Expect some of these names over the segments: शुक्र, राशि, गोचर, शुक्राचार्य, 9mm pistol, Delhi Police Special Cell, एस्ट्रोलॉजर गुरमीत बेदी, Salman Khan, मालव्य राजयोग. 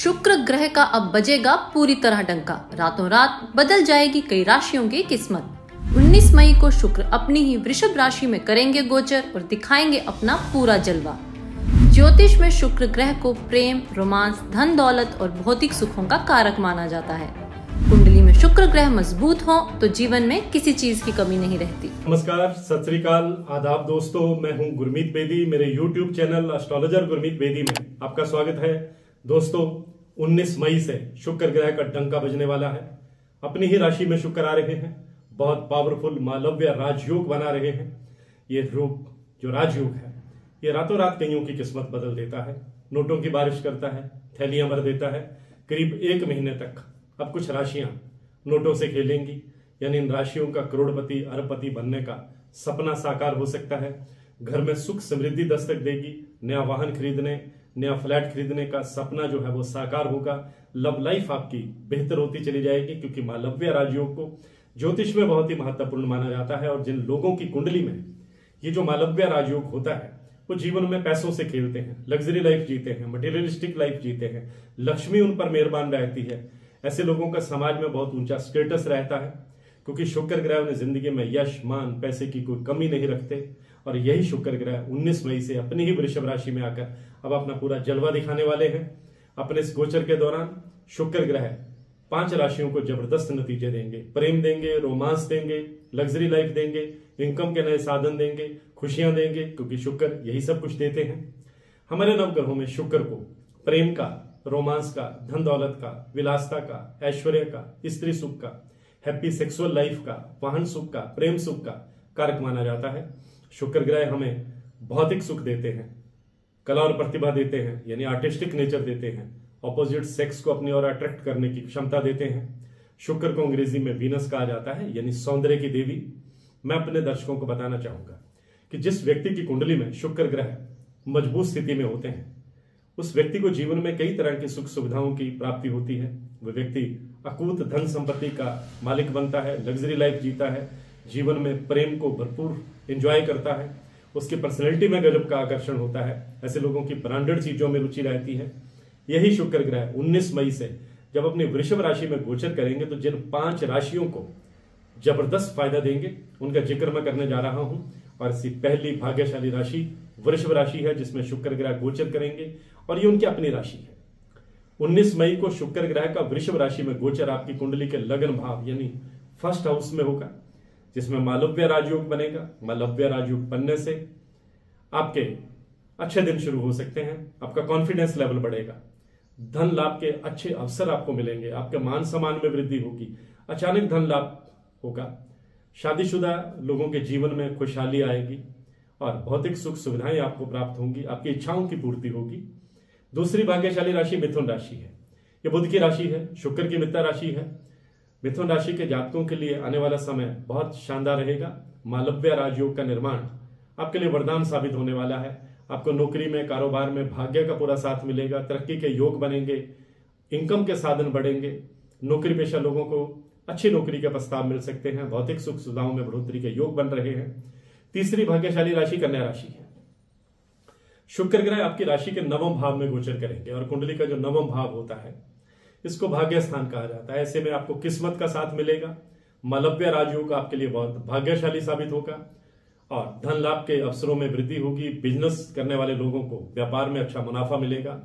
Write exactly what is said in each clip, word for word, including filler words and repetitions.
शुक्र ग्रह का अब बजेगा पूरी तरह डंका, रातों रात बदल जाएगी कई राशियों की किस्मत। उन्नीस मई को शुक्र अपनी ही वृषभ राशि में करेंगे गोचर और दिखाएंगे अपना पूरा जलवा। ज्योतिष में शुक्र ग्रह को प्रेम, रोमांस, धन दौलत और भौतिक सुखों का कारक माना जाता है। कुंडली में शुक्र ग्रह मजबूत हो तो जीवन में किसी चीज की कमी नहीं रहती। नमस्कार, सत श्री अकाल, आदाब दोस्तों, मैं हूं गुरमीत बेदी। मेरे YouTube channel एस्ट्रोलॉजर गुरमीत बेदी में आपका स्वागत है। दोस्तों, उन्नीस मई से शुक्र ग्रह का डंका बजने वाला है। अपनी ही राशि में शुक्र आ रहे हैं, बहुत पावरफुल मालव्य राजयोग बना रहे हैं। ये रूप जो राजयोग है, ये रातों रात कईयों की किस्मत बदल देता है, नोटों की बारिश करता है, थैलियां भर देता है। करीब एक महीने तक अब कुछ राशियां नोटों से खेलेंगी, यानी इन राशियों का करोड़पति, अरबपति बनने का सपना साकार हो सकता है। घर में सुख समृद्धि दस्तक देगी। नया वाहन खरीदने, नया फ्लैट खरीदने का सपना जो है वो साकार होगा। लव लाइफ आपकी बेहतर होती चली जाएगी, क्योंकि मालव्य राजयोग को ज्योतिष में बहुत ही महत्वपूर्ण माना जाता है। और जिन लोगों की कुंडली में ये जो मालव्य राजयोग होता है, वो जीवन में पैसों से खेलते हैं, लग्जरी लाइफ जीते हैं, मटेरियलिस्टिक लाइफ जीते हैं, लक्ष्मी उन पर मेहरबान रहती है। ऐसे लोगों का समाज में बहुत ऊंचा स्टेटस रहता है, क्योंकि शुक्र ग्रह उन्हें जिंदगी में यश, मान, पैसे की कोई कमी नहीं रखते। और यही शुक्र ग्रह उन्नीस मई से अपनी ही वृषभ राशि में आकर अब अपना पूरा जलवा दिखाने वाले हैं। अपने इस गोचर के दौरान शुक्र ग्रह पांच राशियों को जबरदस्त नतीजे देंगे। प्रेम देंगे, रोमांस देंगे, लग्जरी लाइफ देंगे, इनकम के नए साधन देंगे, खुशियां देंगे, क्योंकि शुक्र यही सब कुछ देते हैं। हमारे नवग्रहों में शुक्र को प्रेम का, रोमांस का, धन दौलत का, विलासता का, ऐश्वर्य का, स्त्री सुख का, हैप्पी सेक्सुअल लाइफ का, वाहन सुख का, प्रेम सुख का कारक माना जाता है। शुक्र ग्रह हमें भौतिक सुख देते हैं, कला और प्रतिभा देते हैं, यानी आर्टिस्टिक नेचर देते हैं, ऑपोजिट सेक्स को अपनी ओर अट्रैक्ट करने की क्षमता देते हैं। शुक्र को अंग्रेजी में वीनस कहा जाता है, यानी सौंदर्य की देवी। मैं अपने दर्शकों को बताना चाहूंगा कि जिस व्यक्ति की कुंडली में शुक्र ग्रह मजबूत स्थिति में होते हैं, उस व्यक्ति को जीवन में कई तरह की सुख सुविधाओं की प्राप्ति होती है। वह व्यक्ति अकूत धन संपत्ति का मालिक बनता है, लग्जरी लाइफ जीता है, जीवन में प्रेम को भरपूर एंजॉय करता है, उसकी पर्सनैलिटी में गजब का आकर्षण होता है। ऐसे लोगों की ब्रांडेड चीजों में रुचि रहती है। यही शुक्र ग्रह उन्नीस मई से जब अपनी वृषभ राशि में गोचर करेंगे तो जिन पांच राशियों को जबरदस्त फायदा देंगे, उनका जिक्र मैं करने जा रहा हूं। और इसी पहली भाग्यशाली राशि वृषभ राशि है, जिसमें शुक्र ग्रह गोचर करेंगे, और ये उनकी अपनी राशि है। उन्नीस मई को शुक्र ग्रह का वृषभ राशि में गोचर आपकी कुंडली के लगन भाव यानी फर्स्ट हाउस में होगा, जिसमें मालव्य राजयोग बनेगा। मालव्य राजयोग बनने से आपके अच्छे दिन शुरू हो सकते हैं, आपका कॉन्फिडेंस लेवल बढ़ेगा, धन लाभ के अच्छे अवसर आपको मिलेंगे, आपके मान सम्मान में वृद्धि होगी, अचानक धन लाभ होगा, शादीशुदा लोगों के जीवन में खुशहाली आएगी और भौतिक सुख सुविधाएं आपको प्राप्त होंगी, आपकी इच्छाओं की पूर्ति होगी। दूसरी भाग्यशाली राशि मिथुन राशि है। ये बुध की राशि है, शुक्र की मित्र राशि है। मिथुन राशि के जातकों के लिए आने वाला समय बहुत शानदार रहेगा। मालव्य राजयोग का निर्माण आपके लिए वरदान साबित होने वाला है। आपको नौकरी में, कारोबार में भाग्य का पूरा साथ मिलेगा, तरक्की के योग बनेंगे, इनकम के साधन बढ़ेंगे। नौकरी पेशा लोगों को अच्छी नौकरी के प्रस्ताव मिल सकते हैं, भौतिक सुख सुविधाओं में बढ़ोतरी के योग बन रहे हैं। तीसरी भाग्यशाली राशि कन्या राशि है। शुक्र ग्रह आपकी राशि के नवम भाव में गोचर करेंगे, और कुंडली का जो नवम भाव होता है इसको भाग्य स्थान कहा जाता है। ऐसे में आपको किस्मत का साथ मिलेगा। मालव्य राजयोग आपके लिए बहुत भाग्यशाली साबित होगा और धन लाभ के अवसरों में वृद्धि होगी। बिजनेस करने वाले लोगों को व्यापार में अच्छा मुनाफा मिलेगा।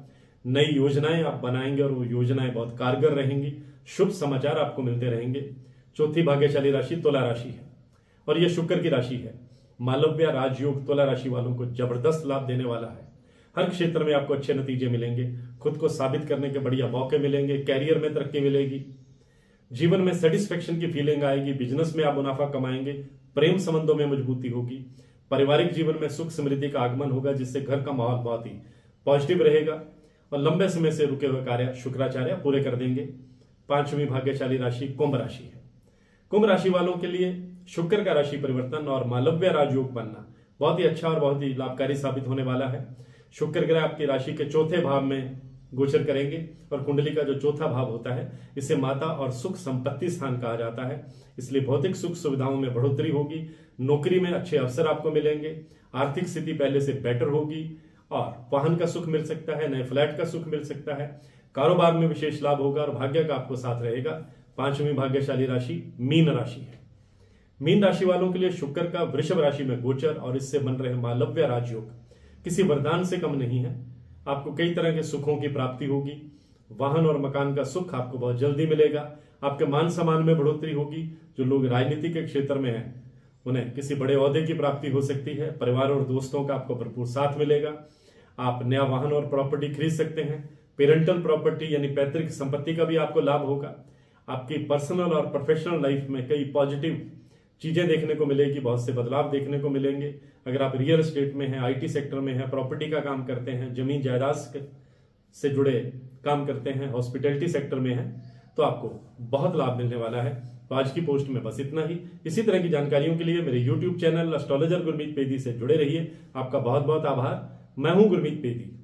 नई योजनाएं आप बनाएंगे और वो योजनाएं बहुत कारगर रहेंगी। शुभ समाचार आपको मिलते रहेंगे। चौथी भाग्यशाली राशि तुला राशि है, और यह शुक्र की राशि है। मालव्य राजयोग तुला राशि वालों को जबरदस्त लाभ देने वाला है। हर क्षेत्र में आपको अच्छे नतीजे मिलेंगे, खुद को साबित करने के बढ़िया मौके मिलेंगे, कैरियर में तरक्की मिलेगी, जीवन में सेटिस्फेक्शन की फीलिंग आएगी, बिजनेस में आप मुनाफा कमाएंगे, प्रेम संबंधों में मजबूती होगी, पारिवारिक जीवन में सुख समृद्धि का आगमन होगा, जिससे घर का माहौल बहुत ही पॉजिटिव रहेगा और लंबे समय से रुके हुए कार्य शुक्राचार्य पूरे कर देंगे। पांचवी भाग्यशाली राशि कुंभ राशि है। कुंभ राशि वालों के लिए शुक्र का राशि परिवर्तन और मालव्य राजयोग बनना बहुत ही अच्छा और बहुत ही लाभकारी साबित होने वाला है। शुक्र ग्रह आपकी राशि के चौथे भाव में गोचर करेंगे, और कुंडली का जो चौथा भाव होता है इसे माता और सुख संपत्ति स्थान कहा जाता है। इसलिए भौतिक सुख सुविधाओं में बढ़ोतरी होगी, नौकरी में अच्छे अवसर आपको मिलेंगे, आर्थिक स्थिति पहले से बेटर होगी और वाहन का सुख मिल सकता है, नए फ्लैट का सुख मिल सकता है, कारोबार में विशेष लाभ होगा और भाग्य का आपको साथ रहेगा। पांचवी भाग्यशाली राशि मीन राशि है। मीन राशि वालों के लिए शुक्र का वृषभ राशि में गोचर और इससे बन रहे मालव्य राजयोग किसी वरदान से कम नहीं है। आपको कई तरह के सुखों की प्राप्ति होगी। वाहन और मकान का सुख आपको बहुत जल्दी मिलेगा। आपके मान सम्मान में बढ़ोतरी होगी। जो लोग राजनीति के क्षेत्र में हैं उन्हें किसी बड़े ओहदे की प्राप्ति हो सकती है। परिवार और दोस्तों का आपको भरपूर साथ मिलेगा। आप नया वाहन और प्रॉपर्टी खरीद सकते हैं। पेरेंटल प्रॉपर्टी यानी पैतृक संपत्ति का भी आपको लाभ होगा। आपकी पर्सनल और प्रोफेशनल लाइफ में कई पॉजिटिव चीजें देखने को मिलेगी। बहुत से बदलाव देखने को मिलेंगे। अगर आप रियल एस्टेट में हैं, आईटी सेक्टर में हैं, प्रॉपर्टी का काम करते हैं, जमीन जायदाद से जुड़े काम करते हैं, हॉस्पिटैलिटी सेक्टर में हैं, तो आपको बहुत लाभ मिलने वाला है। तो आज की पोस्ट में बस इतना ही। इसी तरह की जानकारियों के लिए मेरे YouTube channel एस्ट्रोलॉजर गुरमीत बेदी से जुड़े रहिए। आपका बहुत बहुत आभार। मैं हूं गुरमीत बेदी।